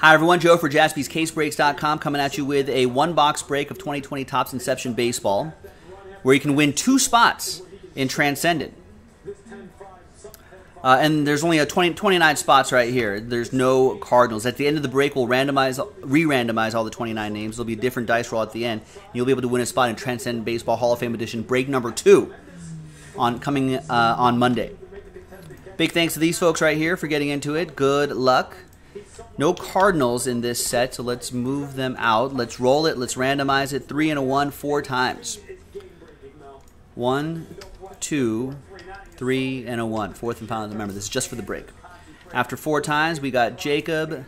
Hi everyone, Joe for JaspysCaseBreaks.com coming at you with a one-box break of 2020 Topps Inception Baseball, where you can win 2 spots in Transcendent. And there's only 29 spots right here. There's no Cardinals. At the end of the break, we'll re-randomize all the 29 names. There'll be a different dice roll at the end, and you'll be able to win a spot in Transcendent Baseball Hall of Fame Edition break number 2 coming on Monday. Big thanks to these folks right here for getting into it. Good luck. No Cardinals in this set, so let's move them out. Let's roll it. Let's randomize it. 3 and a 1, 4 times. 1, 2, 3, and a 1. Fourth and final. Remember, this is just for the break. After 4 times, we got Jacob,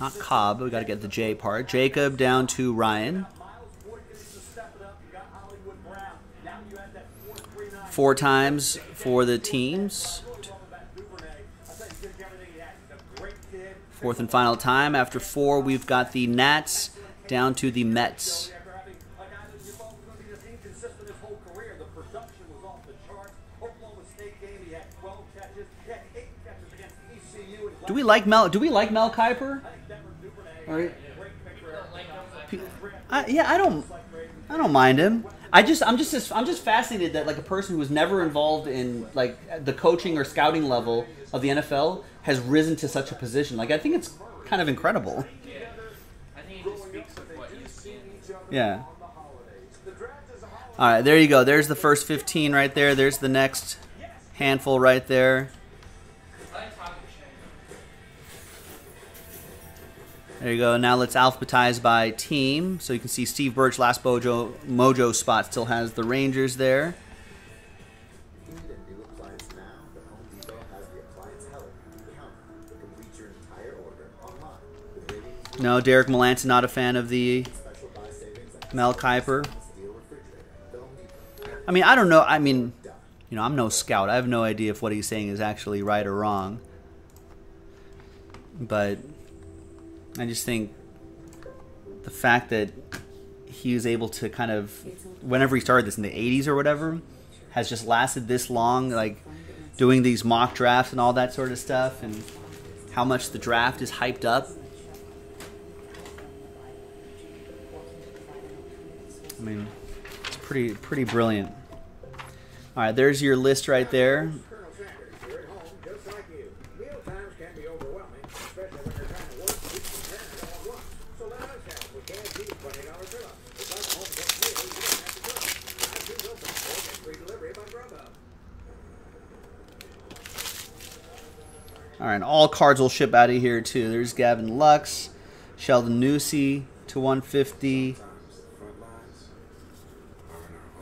not Cobb. We got to get the J part. Jacob down to Ryan. 4 times for the teams. Fourth and final time. After 4, we've got the Nats down to the Mets. 12 catches. Do we like Mel? Do we like Mel Kuiper? All right. I don't mind him. I'm just fascinated that like a person who was never involved in like the coaching or scouting level of the NFL has risen to such a position. Like, I think it's kind of incredible. Yeah. I think it just speaks of what you've seen. Yeah. All right, there you go. There's the first 15 right there. There's the next handful right there. There you go. Now let's alphabetize by team. So you can see Steve Birch, last Mojo spot, still has the Rangers there. No, Derek Melanson, not a fan of the Mel Kuiper. I mean, I don't know. I mean, you know, I'm no scout. I have no idea if what he's saying is actually right or wrong. But I just think the fact that he was able to kind of, whenever he started this in the 80s or whatever, has just lasted this long, like doing these mock drafts and all that sort of stuff, and how much the draft is hyped up. I mean, it's pretty brilliant. All right, there's your list right there. All right, and all cards will ship out of here too. There's Gavin Lux, Sheldon Nuci to 150.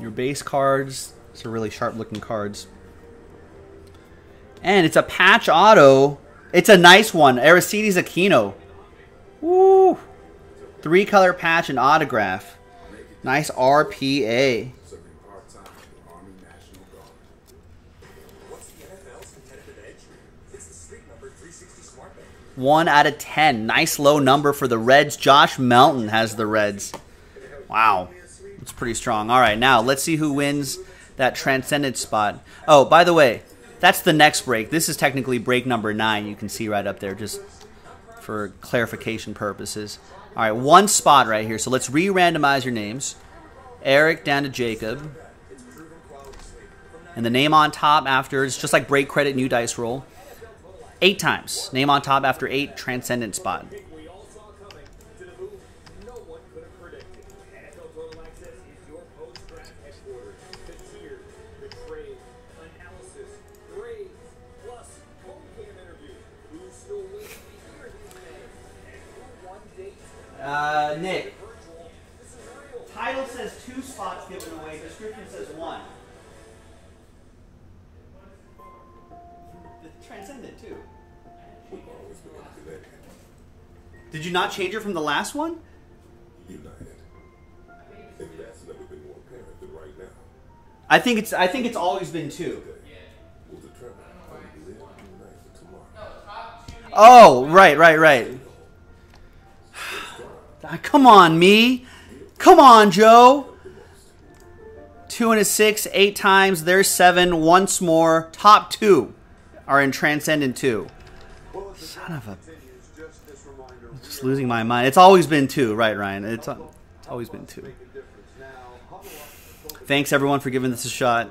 Your base cards. These are really sharp looking cards. And it's a patch auto. It's a nice one. Aristides Aquino. Woo! 3 color patch and autograph. Nice RPA. One out of 10. Nice low number for the Reds. Josh Melton has the Reds. Wow. It's pretty strong. All right, now let's see who wins that Transcendent spot. Oh, by the way, that's the next break. This is technically break number 9. You can see right up there just for clarification purposes. All right, 1 spot right here. So let's re-randomize your names. Eric down to Jacob. And the name on top after, it's just like break credit, new dice roll. 8 times. Name on top after 8, Transcendent spot. Nick, title says 2 spots given away, description says 1. The Transcendent, too. Did you not change it from the last one? United. And that's never been more apparent than right now. I think it's always been 2. Oh, right. Come on, me. Come on, Joe. 2 and a 6, 8 times. There's 7. Once more. Top 2 are in Transcendent 2. Son of a... I'm just losing my mind. It's always been two, right, Ryan? It's always been two. Thanks, everyone, for giving this a shot.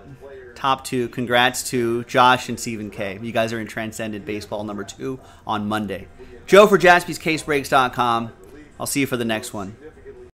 Top two. Congrats to Josh and Stephen K. You guys are in Transcendent Baseball number 2 on Monday. Joe for JaspysCaseBreaks.com. I'll see you for the next one.